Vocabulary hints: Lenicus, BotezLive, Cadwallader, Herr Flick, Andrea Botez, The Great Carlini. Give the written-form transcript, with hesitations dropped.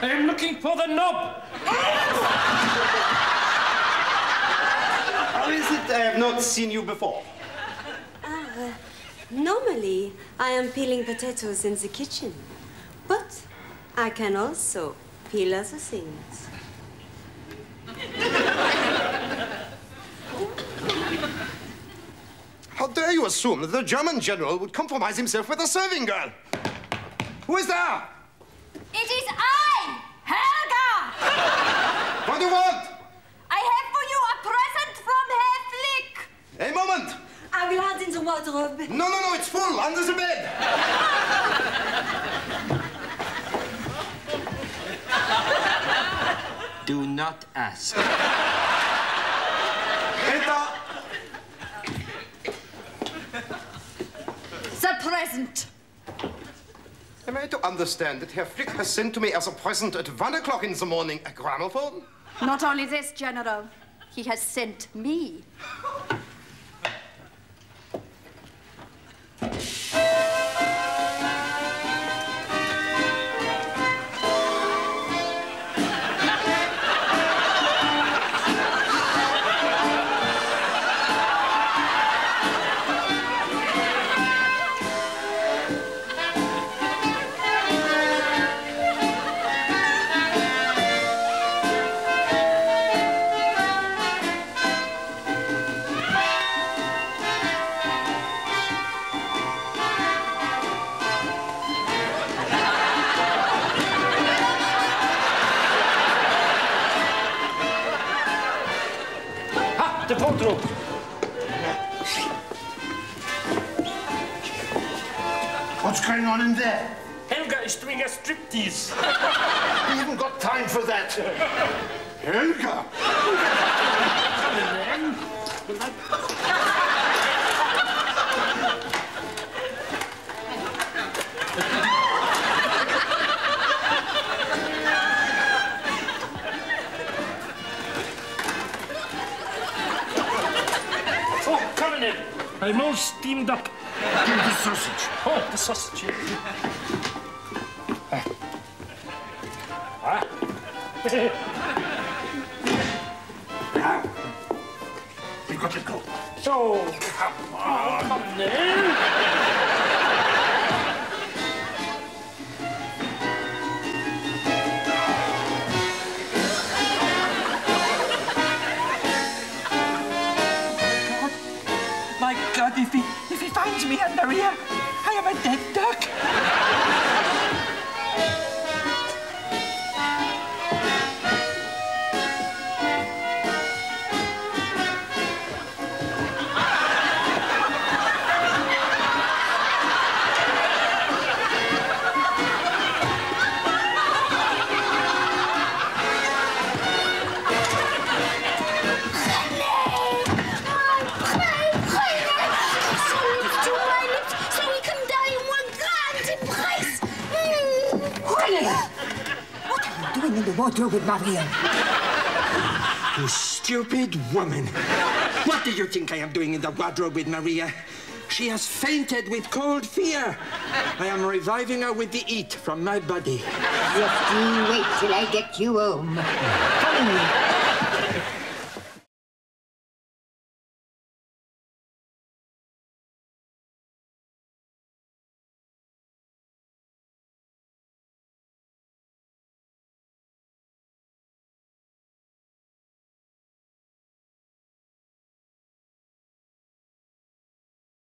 I am looking for the knob. How is it I have not seen you before? Normally, I am peeling potatoes in the kitchen. But I can also peel other things. How dare you assume that the German general would compromise himself with a serving girl? Who is there? It is I, Helga! What do you want? I have for you a present from Herr Flick. A moment! I will hide in the wardrobe. No, no, no, it's full, under the bed. Do not ask. The present. Am I to understand that Herr Flick has sent to me as a present at 1 o'clock in the morning a gramophone? Not only this, General. He has sent me. The wardrobe. What's going on in there? Helga is doing a striptease. We haven't got time for that. Helga? I'm all steamed up. Give the sausage. Oh, the sausage. Now, you've got to go. So, come on. Come on then. If he finds me and Maria, I am a dead duck. In the wardrobe with Maria. You stupid woman. What do you think I am doing in the wardrobe with Maria? She has fainted with cold fear. I am reviving her with the heat from my body. Just you wait till I get you home. Come in.